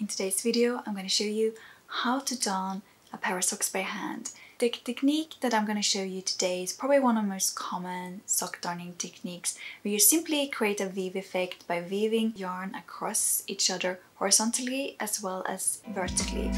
In today's video, I'm going to show you how to darn a pair of socks by hand. The technique that I'm going to show you today is probably one of the most common sock darning techniques, where you simply create a weave effect by weaving yarn across each other horizontally as well as vertically.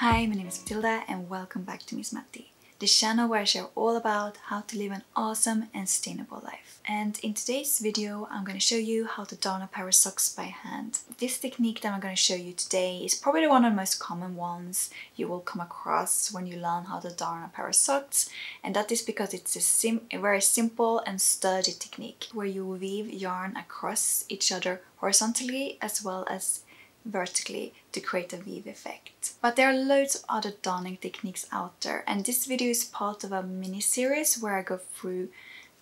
Hi, my name is Matilda and welcome back to Miss Matti, the channel where I share all about how to live an awesome and sustainable life. And in today's video, I'm going to show you how to darn a pair of socks by hand. This technique that I'm going to show you today is probably one of the most common ones you will come across when you learn how to darn a pair of socks, and that is because it's a very simple and sturdy technique where you weave yarn across each other horizontally as well as vertically to create a weave effect. But there are loads of other darning techniques out there, and this video is part of a mini series where I go through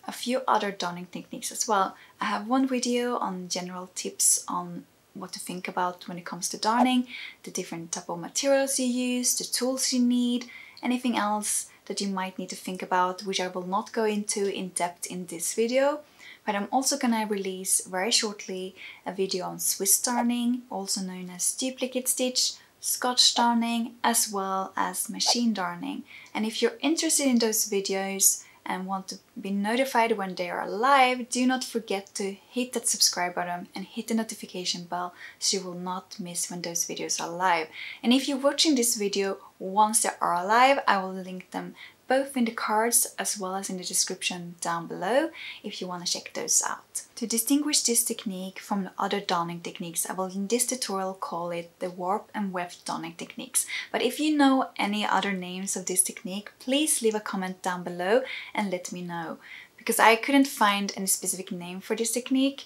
a few other darning techniques as well. I have one video on general tips on what to think about when it comes to darning, the different type of materials you use, the tools you need, anything else that you might need to think about, which I will not go into in depth in this video. But I'm also going to release very shortly a video on Swiss darning, also known as duplicate stitch, Scotch darning, as well as machine darning. And if you're interested in those videos and want to be notified when they are live, do not forget to hit that subscribe button and hit the notification bell so you will not miss when those videos are live. And if you're watching this video once they are live, I will link them both in the cards as well as in the description down below if you want to check those out. To distinguish this technique from the other darning techniques, I will in this tutorial call it the warp and weft darning techniques. But if you know any other names of this technique, please leave a comment down below and let me know, because I couldn't find any specific name for this technique,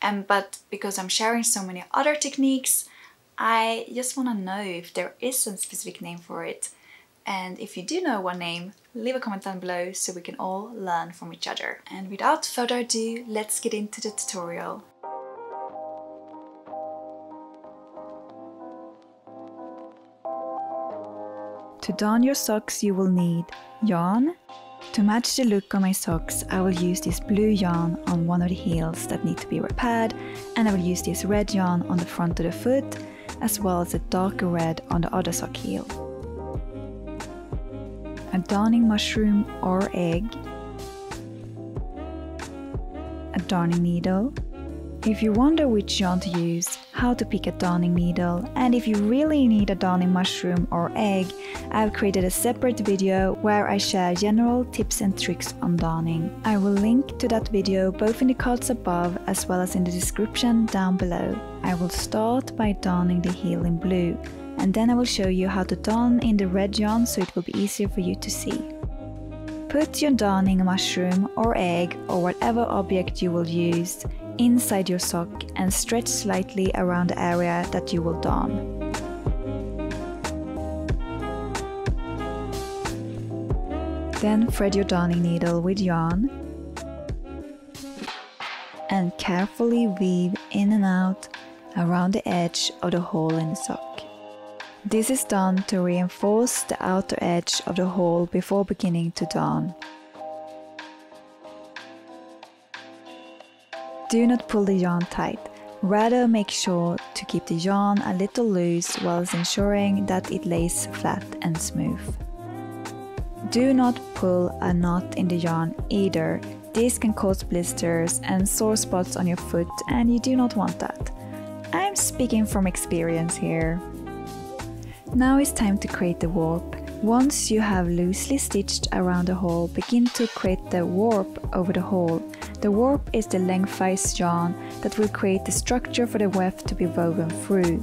but because I'm sharing so many other techniques, I just want to know if there is a specific name for it. And if you do know one name, leave a comment down below so we can all learn from each other. And without further ado, let's get into the tutorial. To darn your socks, you will need yarn. To match the look on my socks, I will use this blue yarn on one of the heels that need to be repaired, and I will use this red yarn on the front of the foot, as well as a darker red on the other sock heel. A darning mushroom or egg, a darning needle. If you wonder which yarn to use, how to pick a darning needle, and if you really need a darning mushroom or egg, I've created a separate video where I share general tips and tricks on darning. I will link to that video both in the cards above as well as in the description down below. I will start by darning the heel in blue, and then I will show you how to darn in the red yarn so it will be easier for you to see. Put your darning mushroom or egg or whatever object you will use inside your sock and stretch slightly around the area that you will darn. Then thread your darning needle with yarn and carefully weave in and out around the edge of the hole in the sock. This is done to reinforce the outer edge of the hole before beginning to darn. Do not pull the yarn tight, rather make sure to keep the yarn a little loose whilst ensuring that it lays flat and smooth. Do not pull a knot in the yarn either, this can cause blisters and sore spots on your foot and you do not want that. I'm speaking from experience here. Now it's time to create the warp. Once you have loosely stitched around the hole, begin to create the warp over the hole. The warp is the lengthwise yarn that will create the structure for the weft to be woven through.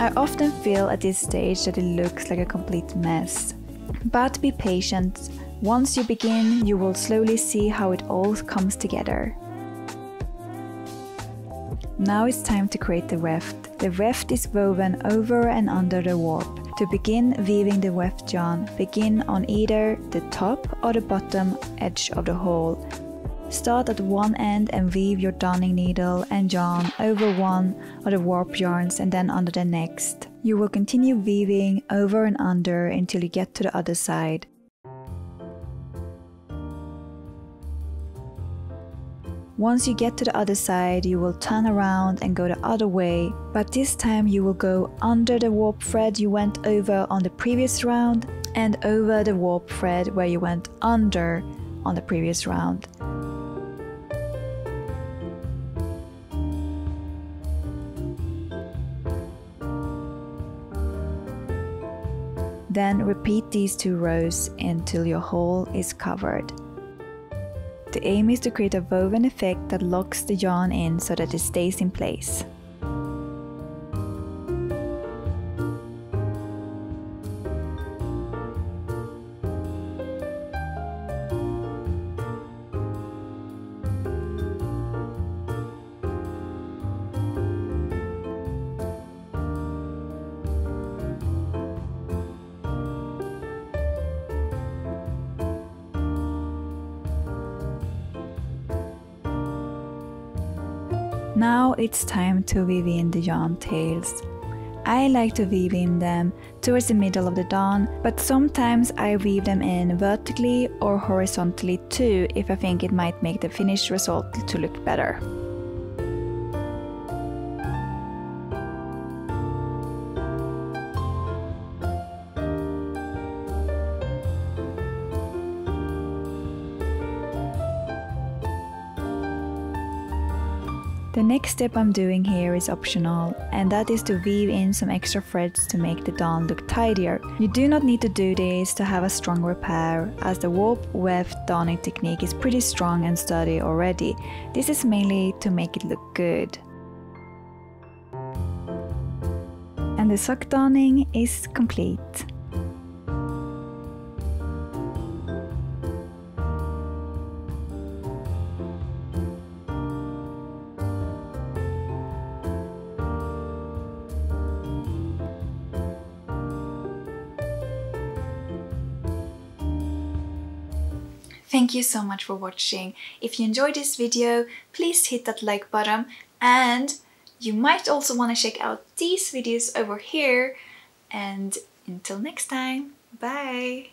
I often feel at this stage that it looks like a complete mess. But be patient. Once you begin, you will slowly see how it all comes together. Now it's time to create the weft. The weft is woven over and under the warp. To begin weaving the weft yarn, begin on either the top or the bottom edge of the hole. Start at one end and weave your darning needle and yarn over one of the warp yarns and then under the next. You will continue weaving over and under until you get to the other side. Once you get to the other side, you will turn around and go the other way, but this time you will go under the warp thread you went over on the previous round and over the warp thread where you went under on the previous round. Then repeat these two rows until your hole is covered. The aim is to create a woven effect that locks the yarn in so that it stays in place. Now it's time to weave in the yarn tails. I like to weave in them towards the middle of the yarn, but sometimes I weave them in vertically or horizontally too if I think it might make the finished result to look better. The next step I'm doing here is optional, and that is to weave in some extra threads to make the yarn look tidier. You do not need to do this to have a strong repair, as the warp weft darning technique is pretty strong and sturdy already. This is mainly to make it look good. And the sock darning is complete. Thank you so much for watching. If you enjoyed this video, please hit that like button, and you might also want to check out these videos over here. And until next time, bye!